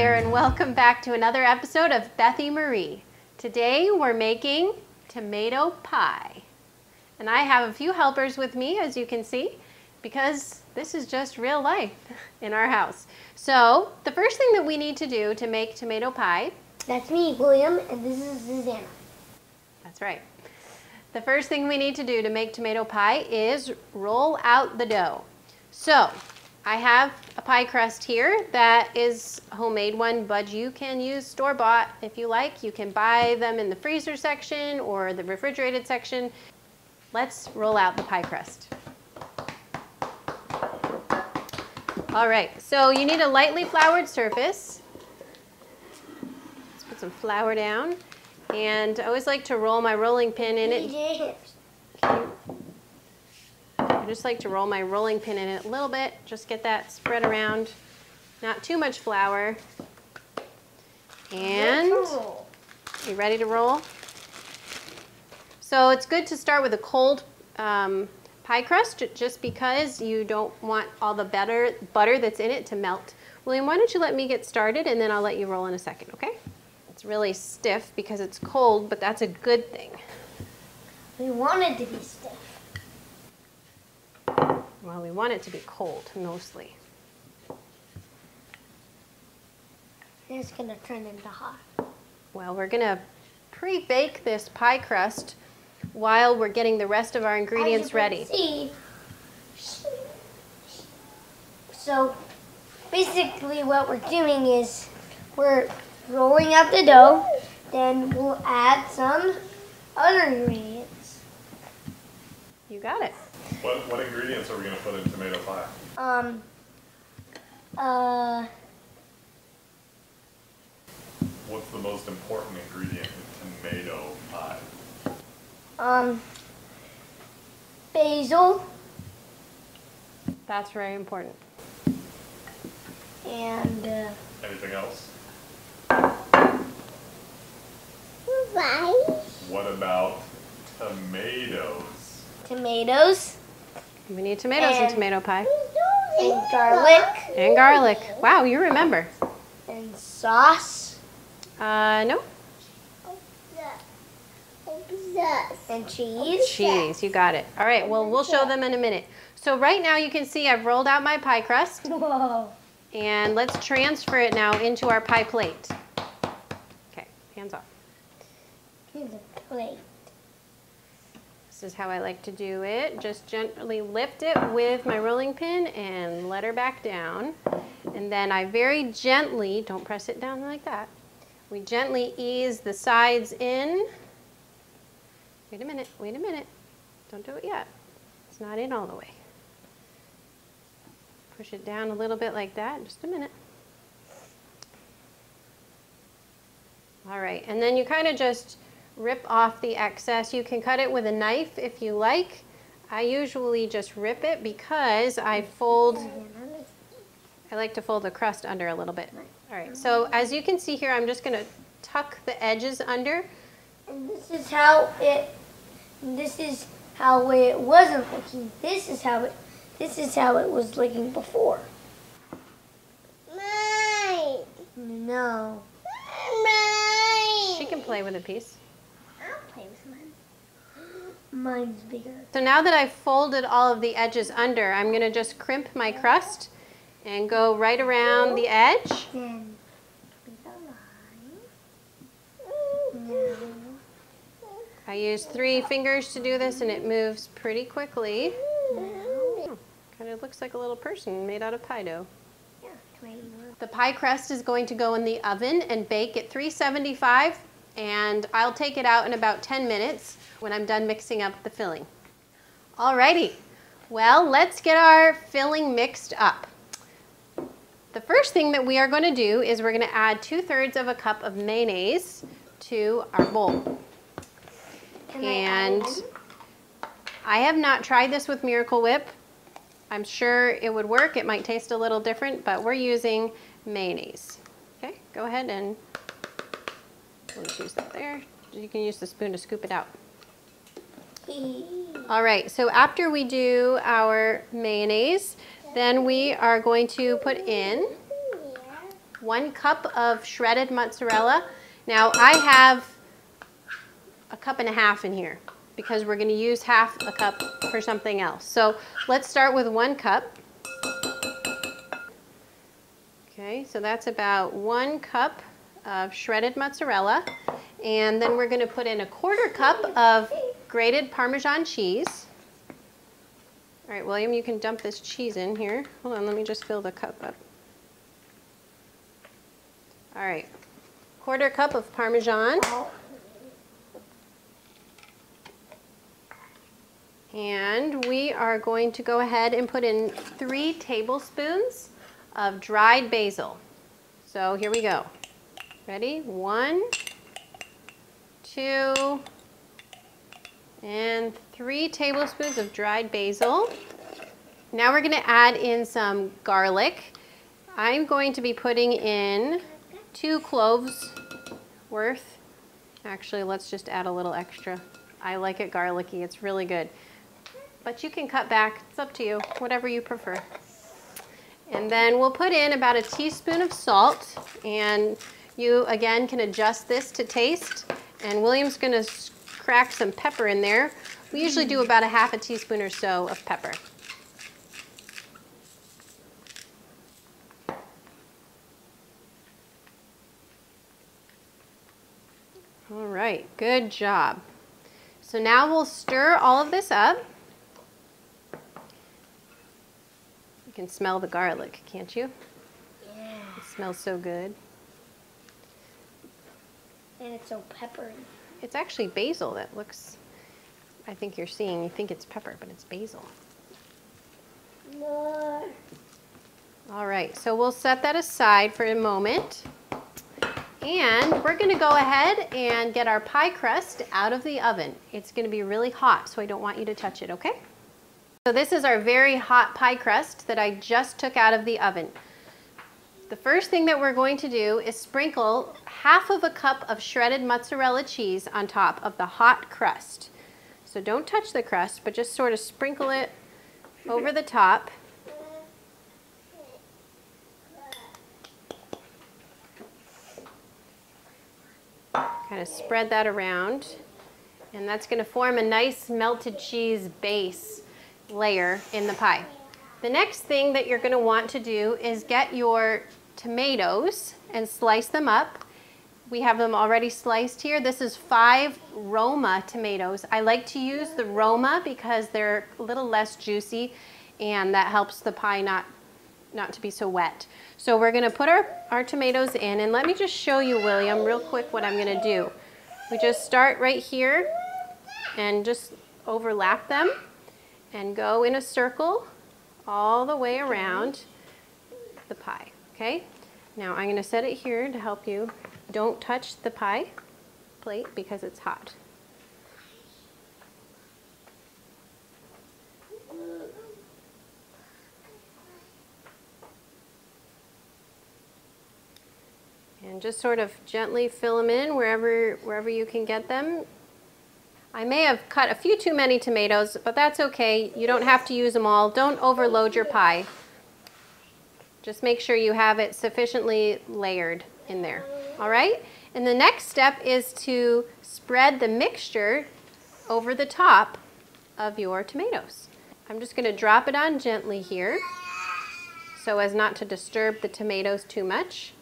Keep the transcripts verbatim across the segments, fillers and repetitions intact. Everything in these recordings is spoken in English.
there and welcome back to another episode of Bethy Marie. Today we're making tomato pie. And I have a few helpers with me, as you can see, because this is just real life in our house. So the first thing that we need to do to make tomato pie. That's me, William, and this is Susanna. That's right. The first thing we need to do to make tomato pie is roll out the dough. So I have a pie crust here that is a homemade one, but you can use store-bought if you like. You can buy them in the freezer section or the refrigerated section. Let's roll out the pie crust. All right, so you need a lightly floured surface. Let's put some flour down. And I always like to roll my rolling pin in it. I just like to roll my rolling pin in it a little bit, just get that spread around, not too much flour. And you ready to roll? So it's good to start with a cold um, pie crust just because you don't want all the butter, butter that's in it to melt. William, why don't you let me get started and then I'll let you roll in a second, okay? It's really stiff because it's cold, but that's a good thing. We want it to be stiff. Well, we want it to be cold, mostly. It's just gonna turn into hot. Well, we're gonna pre-bake this pie crust while we're getting the rest of our ingredients ready. As you can see, so basically what we're doing is we're rolling up the dough, then we'll add some other ingredients. You got it. What, what ingredients are we going to put in tomato pie? Um, uh... What's the most important ingredient in tomato pie? Um, basil. That's very important. And, uh... anything else? Rice. What about tomatoes? Tomatoes. We need tomatoes and in tomato pie. And garlic. And garlic. Wow, you remember. And sauce. Uh, no. And cheese. Cheese, you got it. All right, well, we'll show them in a minute. So right now you can see I've rolled out my pie crust. Whoa. And let's transfer it now into our pie plate. Okay, hands off. Here's a plate. This is how I like to do it. Just gently lift it with my rolling pin and let her back down. And then I very gently, don't press it down like that, we gently ease the sides in. Wait a minute, wait a minute. Don't do it yet. It's not in all the way. Push it down a little bit like that, just a minute. All right, and then you kind of just rip off the excess. You can cut it with a knife if you like. I usually just rip it because I fold, I like to fold the crust under a little bit. All right, so as you can see here, I'm just gonna tuck the edges under. And this is how it, this is how it wasn't looking. This is how it, this is how it was looking before. Mine. No. Mine. She can play with a piece. Mine's bigger. So now that I've folded all of the edges under, I'm going to just crimp my crust and go right around the edge. Then I use three fingers to do this and it moves pretty quickly. Oh, kind of looks like a little person made out of pie dough. The pie crust is going to go in the oven and bake at three seventy-five. And I'll take it out in about ten minutes when I'm done mixing up the filling. Alrighty, well, let's get our filling mixed up. The first thing that we are going to do is we're going to add two-thirds of a cup of mayonnaise to our bowl. Can and I, I have not tried this with Miracle Whip. I'm sure it would work. It might taste a little different, but we're using mayonnaise. Okay, go ahead and we'll just use that there. You can use the spoon to scoop it out. All right, so after we do our mayonnaise, then we are going to put in one cup of shredded mozzarella. Now I have a cup and a half in here because we're going to use half a cup for something else. So let's start with one cup. Okay, so that's about one cup of shredded mozzarella. And then we're going to put in a quarter cup of grated Parmesan cheese. All right, William, you can dump this cheese in here. Hold on, let me just fill the cup up. All right, quarter cup of Parmesan. And we are going to go ahead and put in three tablespoons of dried basil. So here we go. Ready? One, two, and three tablespoons of dried basil. Now we're going to add in some garlic. I'm going to be putting in two cloves worth. Actually, let's just add a little extra. I like it garlicky. It's really good. But you can cut back. It's up to you. Whatever you prefer. And then we'll put in about a teaspoon of salt. And you, again, can adjust this to taste. And William's going to crack some pepper in there. We usually do about a half a teaspoon or so of pepper. All right, good job. So now we'll stir all of this up. You can smell the garlic, can't you? Yeah. It smells so good. And it's so peppery. It's actually basil that looks, I think you're seeing, you think it's pepper, but it's basil. No. All right, so we'll set that aside for a moment. And we're going to go ahead and get our pie crust out of the oven. It's going to be really hot, so I don't want you to touch it, okay? So this is our very hot pie crust that I just took out of the oven. The first thing that we're going to do is sprinkle half of a cup of shredded mozzarella cheese on top of the hot crust. So don't touch the crust, but just sort of sprinkle it over the top. Kind of spread that around. And that's going to form a nice melted cheese base layer in the pie. The next thing that you're going to want to do is get your tomatoes and slice them up. We have them already sliced here. This is five Roma tomatoes. I like to use the Roma because they're a little less juicy and that helps the pie not, not to be so wet. So we're going to put our, our tomatoes in, and let me just show you, William, real quick what I'm going to do. We just start right here and just overlap them. And go in a circle all the way around the pie, okay? Now I'm going to set it here to help you. Don't touch the pie plate because it's hot. And just sort of gently fill them in wherever, wherever you can get them. I may have cut a few too many tomatoes, but that's okay. You don't have to use them all. Don't overload your pie. Just make sure you have it sufficiently layered in there. All right? And the next step is to spread the mixture over the top of your tomatoes. I'm just going to drop it on gently here so as not to disturb the tomatoes too much.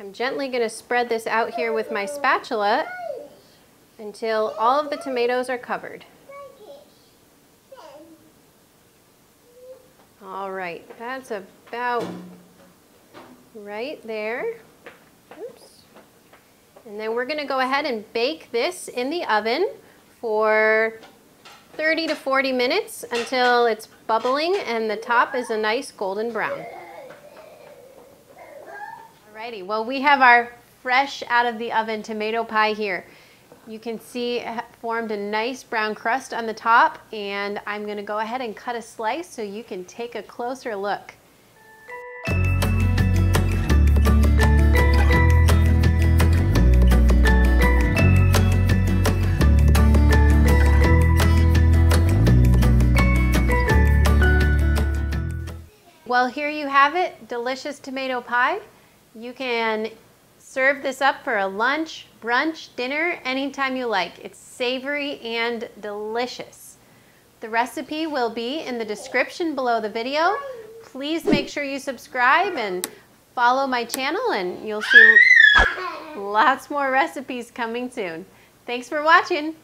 I'm gently going to spread this out here with my spatula until all of the tomatoes are covered. All right, that's about right there. Oops. And then we're going to go ahead and bake this in the oven for thirty to forty minutes until it's bubbling and the top is a nice golden brown. Alrighty, well, we have our fresh out of the oven tomato pie here. You can see it formed a nice brown crust on the top, and I'm going to go ahead and cut a slice so you can take a closer look. Well, here you have it, delicious tomato pie. You can serve this up for a lunch, brunch, dinner, anytime you like. It's savory and delicious. The recipe will be in the description below the video. Please make sure you subscribe and follow my channel, and you'll see lots more recipes coming soon. Thanks for watching.